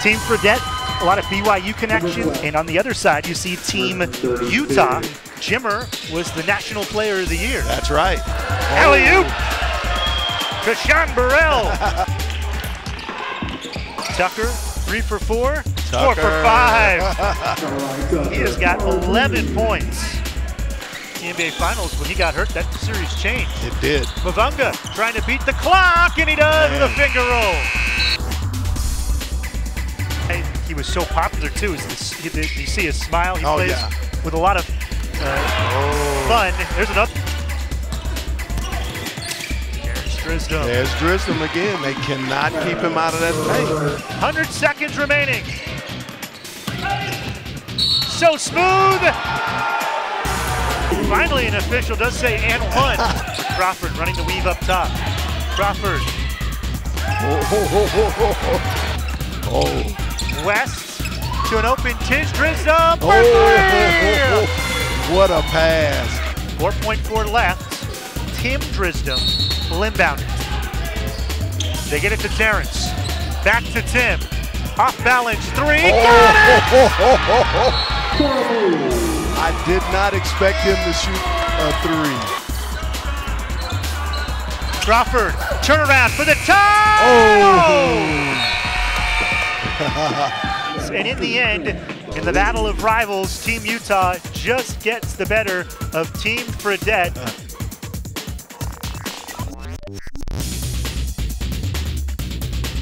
Team Fredette, a lot of BYU connection. And on the other side, you see Team Utah. Jimmer was the National Player of the Year. That's right. Alley-oop to Sean Burrell. Tucker, 3 for 4. Tucker. 4 for 5. He has got 11 points. The NBA Finals, when he got hurt, that series changed. It did. Mavunga trying to beat the clock, and he does with a finger roll. He was so popular, too. You see his smile. He plays with a lot of fun. There's another. There's Drisdom. There's Drisdom again. They cannot keep him out of that paint. 100 seconds remaining. So smooth. Finally, an official does say and one. Crawford running the weave up top. Crawford. West to an open Tim Drisdom. What a pass. 4.4 left. Tim Drisdom will inbound it. They get it to Terrence. Back to Tim. Off balance three. Got it! I did not expect him to shoot a three. Crawford, turnaround for the tie! And in the end, in the battle of rivals, Team Utah just gets the better of Team Fredette.